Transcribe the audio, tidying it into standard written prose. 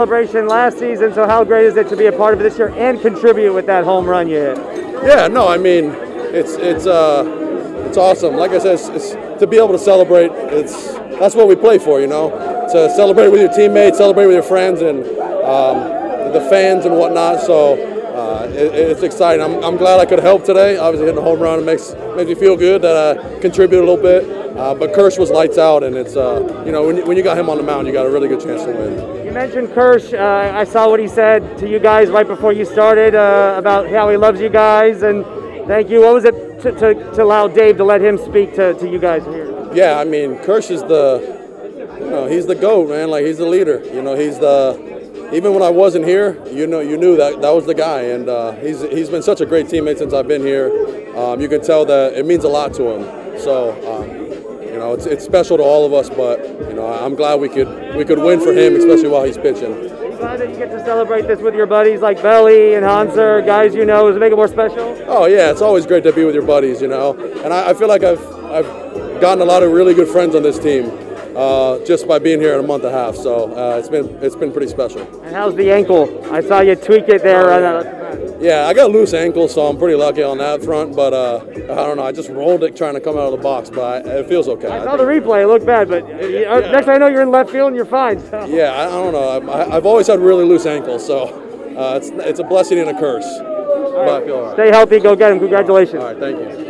Celebration last season, so how great is it to be a part of it this year and contribute with that home run you hit? Yeah, no, I mean, it's awesome. Like I said, it's to be able to celebrate. That's what we play for, you know, to celebrate with your teammates, celebrate with your friends and the fans and whatnot. So it's exciting. I'm glad I could help today. Obviously, hitting a home run makes me feel good that I contribute a little bit. But Kersh was lights out, and it's, you know, when you got him on the mound, you got a really good chance to win. You mentioned Kersh. I saw what he said to you guys right before you started about how he loves you guys, and thank you. What was it to allow Dave to let him speak to you guys here? Yeah, I mean, Kersh is he's the GOAT, man. Like, he's the leader. You know, even when I wasn't here, you know, you knew that was the guy, and he's been such a great teammate since I've been here. You can tell that it means a lot to him. So, you know, it's special to all of us, but you know, I'm glad we could win for him, especially while he's pitching. Are you glad that you get to celebrate this with your buddies like Belly and Hanser, guys you know? Does it make it more special? Oh yeah, it's always great to be with your buddies, you know. And I feel like I've gotten a lot of really good friends on this team just by being here in a month and a half. So it's been pretty special. And how's the ankle? I saw you tweak it there. Yeah, I got a loose ankle, so I'm pretty lucky on that front, but I don't know, I just rolled it trying to come out of the box, but it feels okay. I saw the replay, it looked bad, but yeah. Next thing I know, you're in left field and you're fine. So. Yeah, I don't know, I've always had really loose ankles, so it's a blessing and a curse. Right. But I feel all right. Stay healthy, go get him, congratulations. All right, thank you.